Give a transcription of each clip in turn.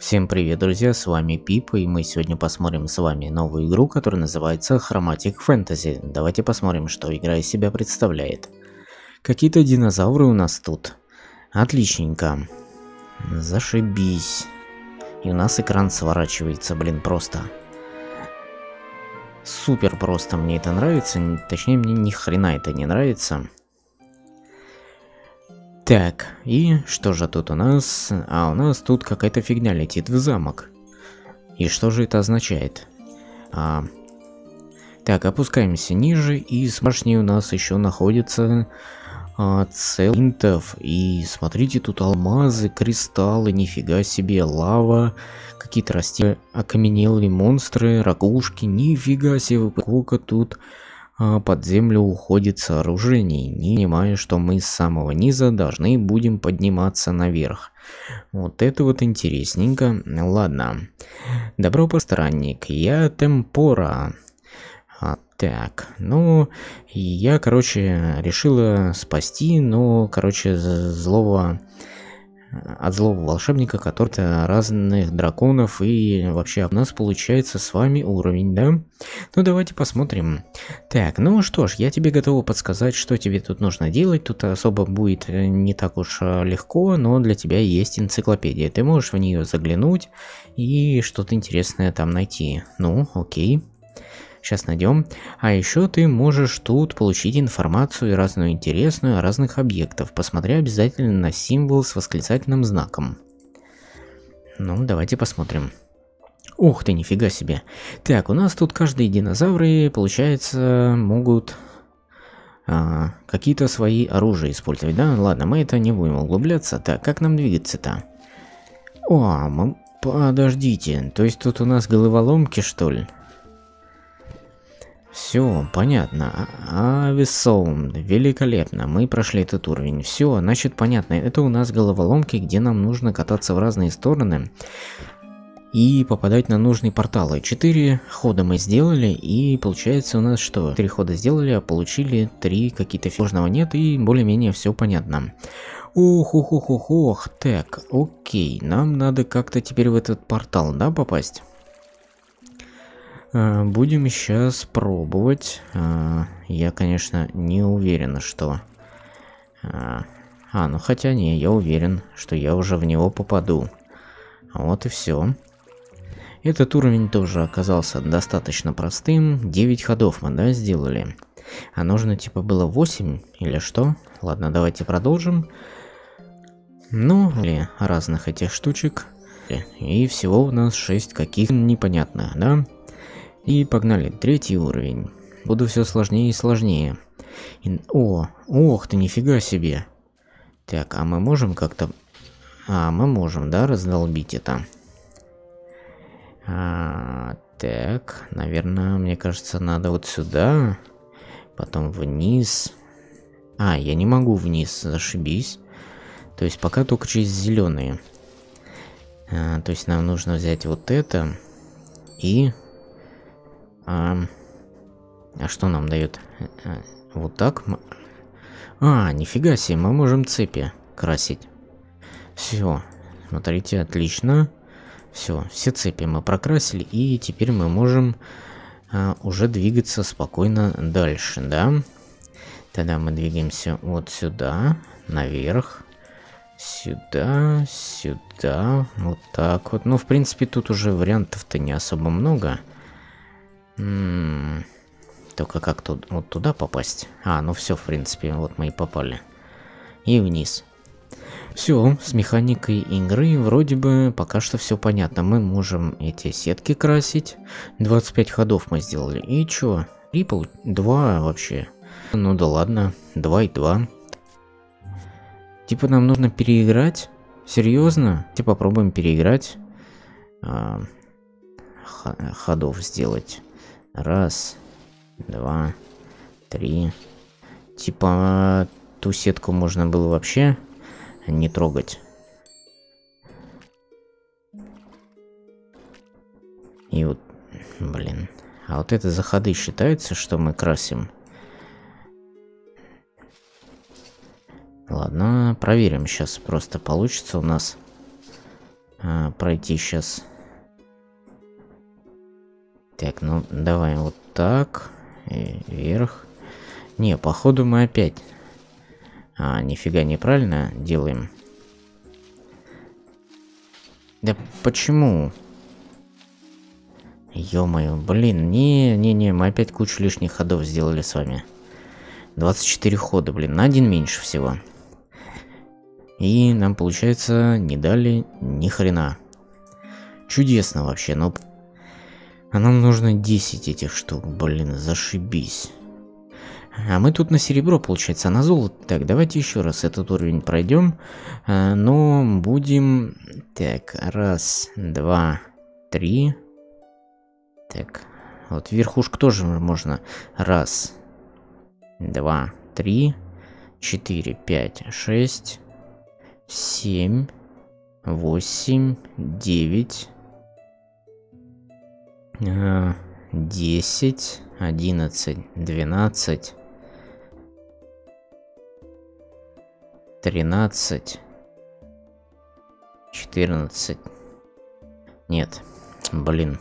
Всем привет, друзья, с вами Пип, и мы сегодня посмотрим с вами новую игру, которая называется Chromatic Fantasy. Давайте посмотрим, что игра из себя представляет. Какие-то динозавры у нас тут. Отличненько. Зашибись. И у нас экран сворачивается, блин, просто. Супер просто мне это нравится, точнее мне ни хрена это не нравится. Так, и что же тут у нас? А у нас тут какая-то фигня летит в замок. И что же это означает? Так, опускаемся ниже, и с башни у нас еще находится центов. И смотрите, тут алмазы, кристаллы, нифига себе, лава, какие-то растения, окаменелые монстры, ракушки, нифига себе, сколько тут... Под землю уходит сооружение, не понимая, что мы с самого низа должны будем подниматься наверх. Вот это вот интересненько. Ладно. Добро пожаловать, я Темпора. Так, ну, я, короче, решила спасти, но, короче, от злого волшебника, который-то разных драконов, и вообще у нас получается с вами уровень, да? Ну давайте посмотрим. Так, ну что ж, я тебе готова подсказать, что тебе тут нужно делать. Тут особо будет не так уж легко, но для тебя есть энциклопедия. Ты можешь в нее заглянуть и что-то интересное там найти. Ну, окей. Сейчас найдем. А еще ты можешь тут получить информацию разную интересную о разных объектах. Посмотри обязательно на символ с восклицательным знаком. Ну, давайте посмотрим. Ух ты, нифига себе. Так, у нас тут каждые динозавры, получается, могут какие-то свои оружия использовать. Да, ладно, мы это не будем углубляться. Так, как нам двигаться-то? О, подождите. То есть тут у нас головоломки, что ли? Все, понятно. Авесом, великолепно. Мы прошли этот уровень. Все, значит, понятно. Это у нас головоломки, где нам нужно кататься в разные стороны и попадать на нужные порталы. 4 хода мы сделали, и получается у нас что? 3 хода сделали, а получили 3 какие-то сложного нет, и более-менее все понятно. Ох. Так, окей. Нам надо как-то теперь в этот портал, да, попасть? Будем сейчас пробовать. Я, конечно, не уверен, что... ну хотя не, я уверен, что я уже в него попаду. Вот и все. Этот уровень тоже оказался достаточно простым. 9 ходов мы, да, сделали. А нужно типа было 8 или что? Ладно, давайте продолжим. Ну, разных этих штучек. И всего у нас 6 каких-то непонятных, да? И погнали, 3 уровень. Буду все сложнее и сложнее. Ох ты, нифига себе. Так, а мы можем как-то... мы можем, да, раздолбить это? Так, наверное, мне кажется, надо вот сюда. Потом вниз. Я не могу вниз, зашибись. То есть пока только через зеленые. То есть нам нужно взять вот это. И... А что нам дает? Вот так? Нифига себе, мы можем цепи красить. Все, смотрите, отлично. Все цепи мы прокрасили, и теперь мы можем уже двигаться спокойно дальше, да? Тогда мы двигаемся вот сюда, наверх. Сюда, сюда, вот так вот. Ну, в принципе, тут уже вариантов-то не особо много. Только как тут вот туда попасть? Ну все, в принципе, вот мы и попали. И вниз. Все, с механикой игры вроде бы пока что все понятно. Мы можем эти сетки красить. 25 ходов мы сделали. И чё? 2 вообще. Ну да ладно, 2 и 2. Типа нам нужно переиграть? Серьезно? Типа попробуем переиграть. Ходов сделать. 1, 2, 3. Типа ту сетку можно было вообще не трогать. И вот, блин. А вот это за ходы считается, что мы красим? Ладно, проверим сейчас. Просто получится у нас пройти сейчас. Так, ну давай вот так. И вверх. Не, походу мы опять... А, нифига неправильно делаем. Да почему? Ё-моё, блин, не-не-не, мы опять кучу лишних ходов сделали с вами. 24 хода, блин, на один меньше всего. И нам, получается, не дали ни хрена. Чудесно вообще, но... А нам нужно 10 этих штук, блин, зашибись. А мы тут на серебро, получается, а на золото. Так, давайте еще раз этот уровень пройдем. Но будем... Так, раз, два, три... Так, вот верхушку тоже можно. Раз, два, три, четыре, пять, шесть, семь, восемь, девять, 10, 11, 12, 13, 14. Нет, блин.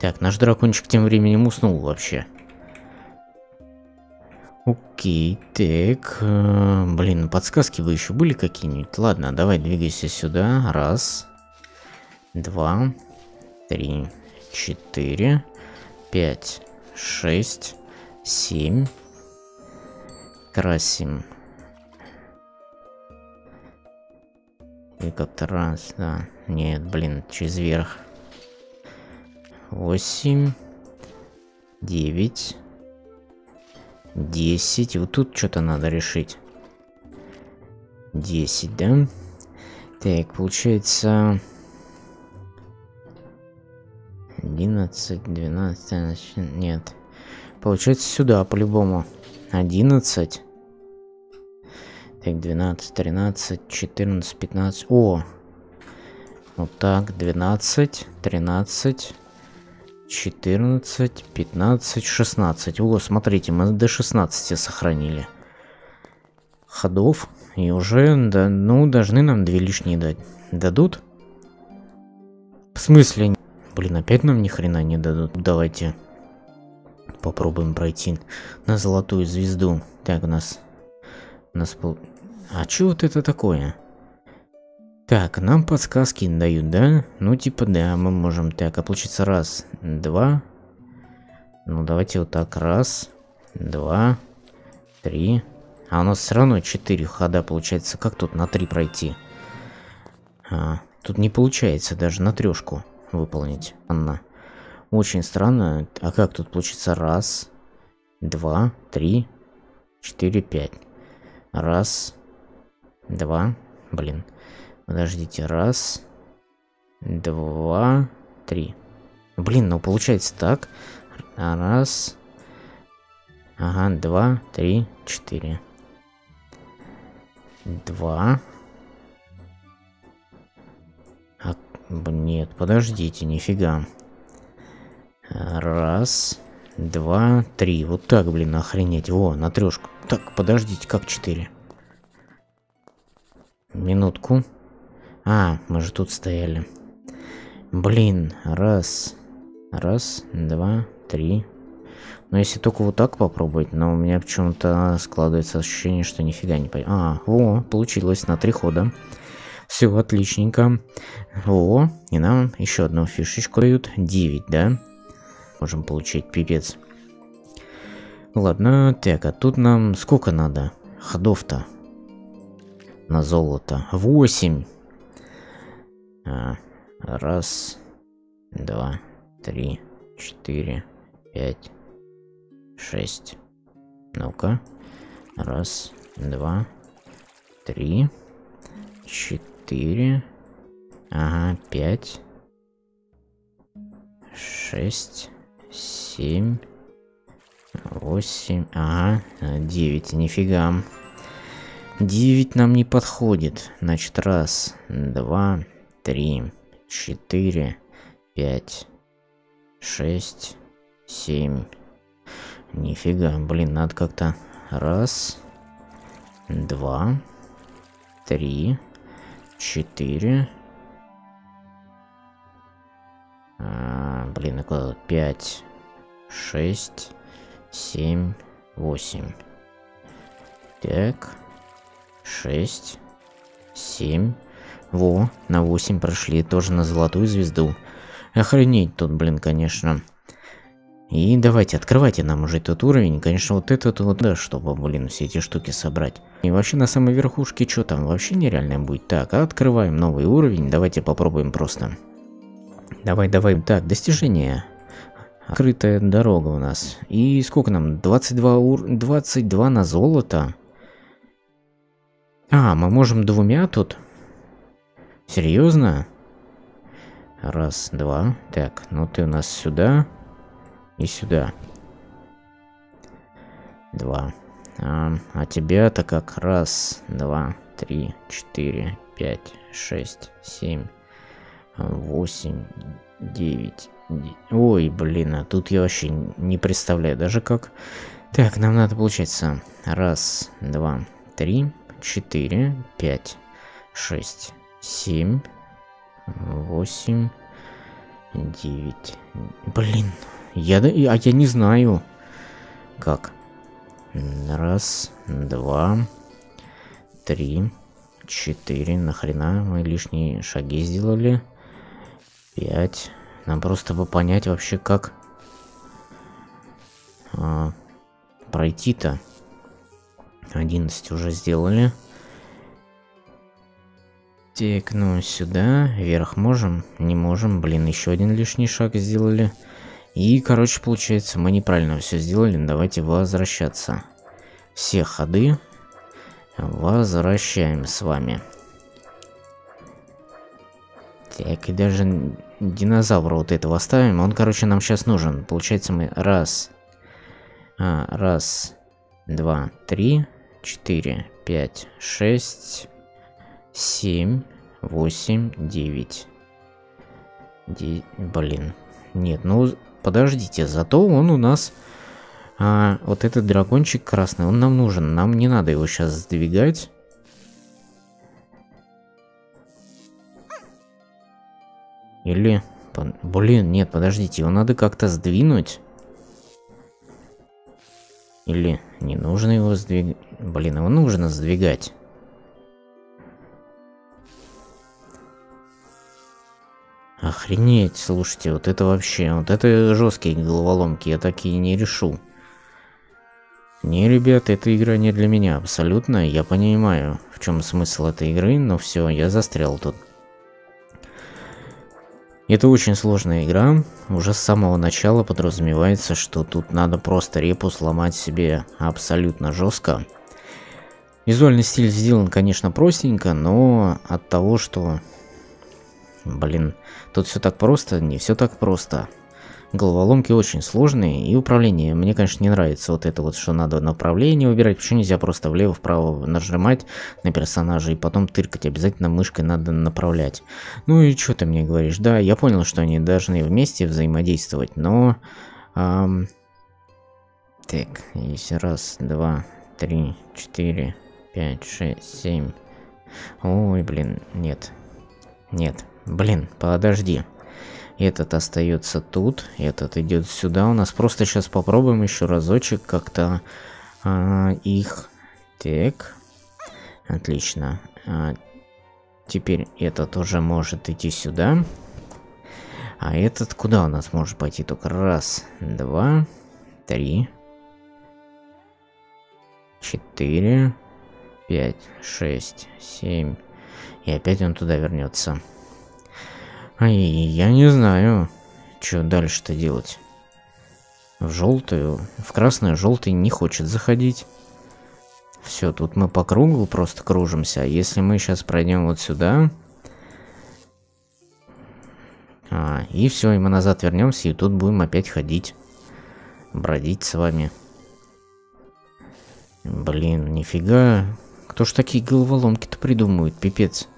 Так, наш дракончик тем временем уснул вообще. Окей, так. Блин, подсказки бы еще были какие-нибудь. Ладно, давай двигайся сюда. Раз, два, три, четыре, пять, шесть, семь. Красим. И как-то раз, да. Нет, блин, через верх. 8, 9, 10. Вот тут что-то надо решить. 10, да? Так, получается... 11, 12, нет. Получается сюда, по-любому. 11. Так, 12, 13, 14, 15. О! Вот так, 12, 13... 14, 15, 16. О, смотрите, мы до 16 сохранили ходов. И уже, да, ну, должны нам 2 лишние дать. Дадут? В смысле? Блин, опять нам ни хрена не дадут. Давайте попробуем пройти на золотую звезду. Так, у нас пол... А чё вот это такое? Так, нам подсказки дают, да? Ну, типа, да, мы можем. Так, а получится раз, два. Ну, давайте вот так. Раз, два, три. А у нас все равно 4 хода получается. Как тут на 3 пройти? А, тут не получается даже на 3-шку выполнить. Анна. Очень странно. А как тут получится? Раз, два, три, 4, 5. Раз, два. Блин. Подождите, раз, два, три. Блин, ну получается так. Раз, ага, два, три, 4. Два. А, нет, подождите, нифига. Раз, два, три. Вот так, блин, охренеть. Во, на 3-шку. Так, подождите, как 4? Минутку. А, мы же тут стояли. Блин, раз, раз, два, три. Ну, если только вот так попробовать, но у меня почему-то складывается ощущение, что нифига не пойдет. А, о, получилось на 3 хода. Все, отличненько. О, и нам еще одну фишечку дают. 9, да? Можем получить, пипец. Ладно, так, а тут нам сколько надо ходов-то? На золото. 8. Раз, два, три, 4, 5, 6. Ну-ка. Раз, два, три, 4, ага, 5, 6, 7, 8, ага, 9. Нифига. 9 нам не подходит. Значит, раз, два, 3, 4, 5, 6, 7. Нифига, блин, надо как-то. Раз, два, три, 4, блин, около 5, 6, 7, 8. Так, 6, 7. Во, на 8 прошли, тоже на золотую звезду. Охренеть тут, блин, конечно. И давайте, открывайте нам уже этот уровень. Конечно, вот этот вот, да, чтобы, блин, все эти штуки собрать. И вообще на самой верхушке, что там, вообще нереально будет. Так, открываем новый уровень, давайте попробуем просто. Давай, давай. Так, достижение. Открытая дорога у нас. И сколько нам? 22 на золото. А, мы можем двумя тут? Серьезно? Раз, два. Так, ну ты у нас сюда. И сюда. Два. А тебя-то как? Раз, два, три, четыре, пять, шесть, семь, восемь, девять. Ой, блин, а тут я вообще не представляю даже как. Так, нам надо, получается, раз, два, три, четыре, пять, шесть, семь, восемь, девять. Блин. А я не знаю, как. Раз, два, три, четыре. Нахрена мы лишние шаги сделали? Пять. Нам просто бы понять вообще, как пройти-то. 11 уже сделали. Так, ну сюда. Вверх можем? Не можем. Блин, еще один лишний шаг сделали. И, короче, получается, мы неправильно все сделали. Давайте возвращаться. Все ходы возвращаем с вами. Так, и даже динозавра вот этого оставим. Он, короче, нам сейчас нужен. Получается, мы раз, два, три, четыре, пять, шесть, семь, восемь, девять. Блин. Нет, ну... Подождите, зато он у нас, вот этот дракончик красный, он нам нужен. Нам не надо его сейчас сдвигать. Или... Блин, нет, подождите, его надо как-то сдвинуть. Или не нужно его сдвигать. Блин, его нужно сдвигать. Охренеть, слушайте, вот это вообще, вот это жесткие головоломки, я такие не решу. Не, ребята, эта игра не для меня, абсолютно, я понимаю, в чем смысл этой игры, но все, я застрял тут. Это очень сложная игра, уже с самого начала подразумевается, что тут надо просто репу сломать себе абсолютно жестко. Визуальный стиль сделан, конечно, простенько, но от того, что... Блин, тут все так просто, не все так просто. Головоломки очень сложные, и управление. Мне, конечно, не нравится вот это вот, что надо направление выбирать. Почему нельзя просто влево-вправо нажимать на персонажа и потом тыркать? Обязательно мышкой надо направлять. Ну и что ты мне говоришь? Да, я понял, что они должны вместе взаимодействовать, но... Так, если раз, два, три, четыре, пять, шесть, семь... Ой, блин, нет. Нет. Блин, подожди. Этот остается тут, этот идет сюда. У нас просто сейчас попробуем еще разочек как-то их. Так. Отлично. Теперь этот уже может идти сюда. А этот куда у нас может пойти? Только раз, два, три, четыре, пять, шесть, семь. И опять он туда вернется. Ай, я не знаю, что дальше-то делать. В желтую, в красную, желтый не хочет заходить. Все, тут мы по кругу просто кружимся. Если мы сейчас пройдем вот сюда, и все, и мы назад вернемся, и тут будем опять ходить, бродить с вами. Блин, нифига. Кто ж такие головоломки-то придумывают, пипец.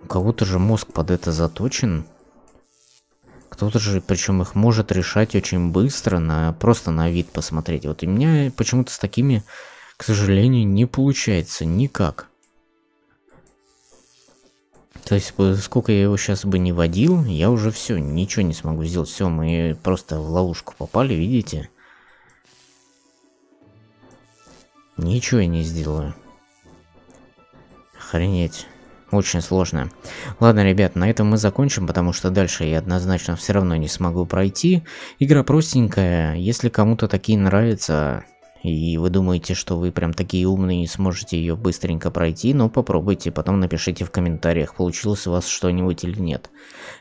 У кого-то же мозг под это заточен. Кто-то же, причем их может решать очень быстро, просто на вид посмотреть. Вот у меня почему-то с такими, к сожалению, не получается никак. То есть, сколько я его сейчас бы не водил, я уже все, ничего не смогу сделать. Все, мы просто в ловушку попали, видите? Ничего я не сделаю. Охренеть. Очень сложно. Ладно, ребят, на этом мы закончим, потому что дальше я однозначно все равно не смогу пройти. Игра простенькая. Если кому-то такие нравятся, и вы думаете, что вы прям такие умные и сможете ее быстренько пройти, но попробуйте, потом напишите в комментариях, получилось у вас что-нибудь или нет.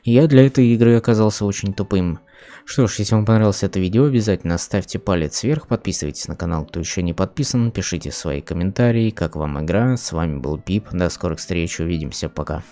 Я для этой игры оказался очень тупым. Что ж, если вам понравилось это видео, обязательно ставьте палец вверх, подписывайтесь на канал, кто еще не подписан, пишите свои комментарии, как вам игра. С вами был Пип, до скорых встреч, увидимся, пока.